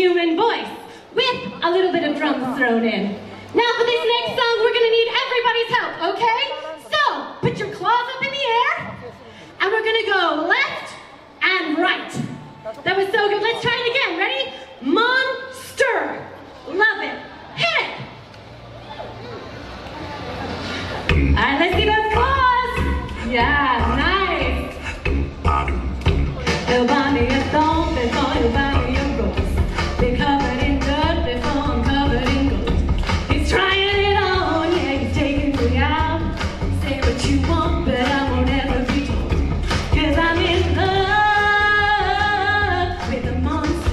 Human voice with a little bit of drums thrown in. Now for this next song we're going to need everybody's help, okay? So put your claws up in the air and we're going to go left and right. That was so good. Let's try it again. Ready? Monster. Love it. Hit it. All right, let's see those claws. Yeah, nice. Your body is thorn before your body is gold. They're covered in dirt before I'm covered in gold. He's trying it on, yeah, you're taking me out. Say what you want, but I won't ever be told. Cause I'm in love with a monster.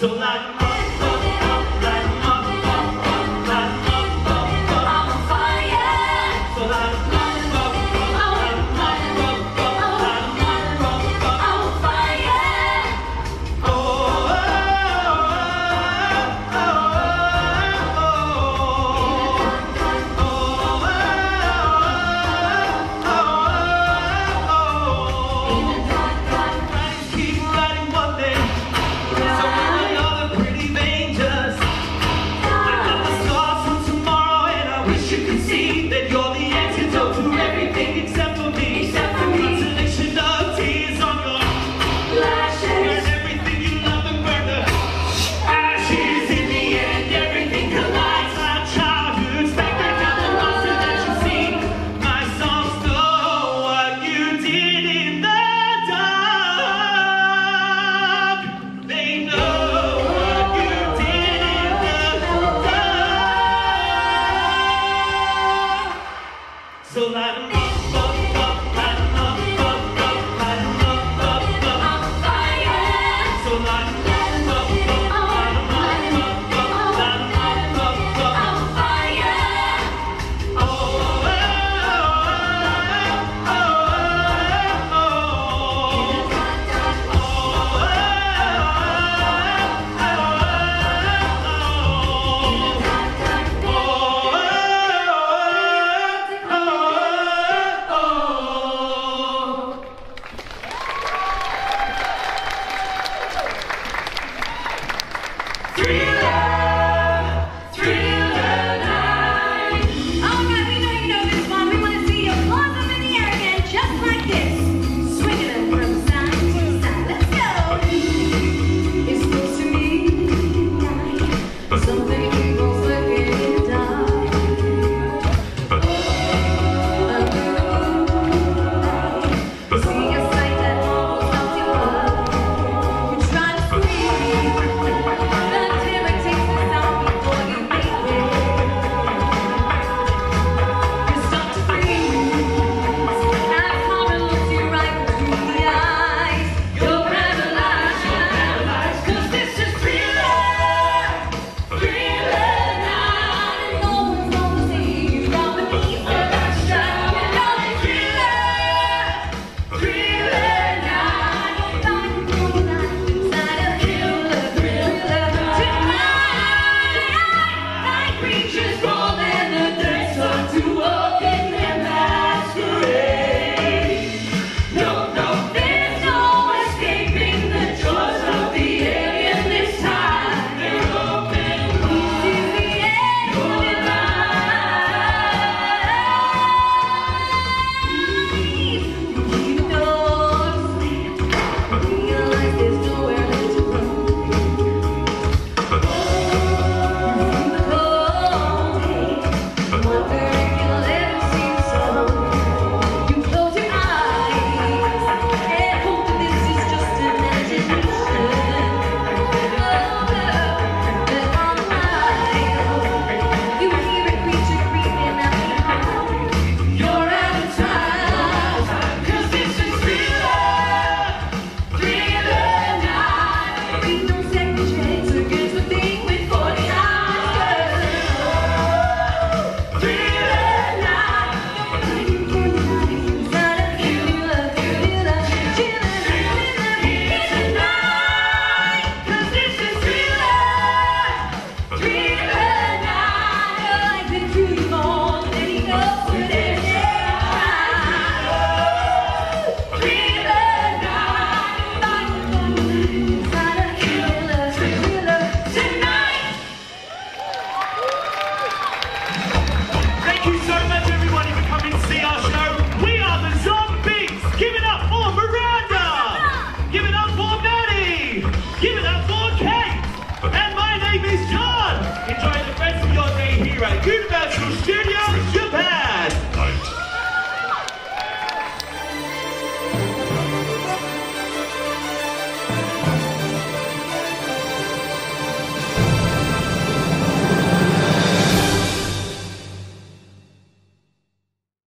So like so that yeah.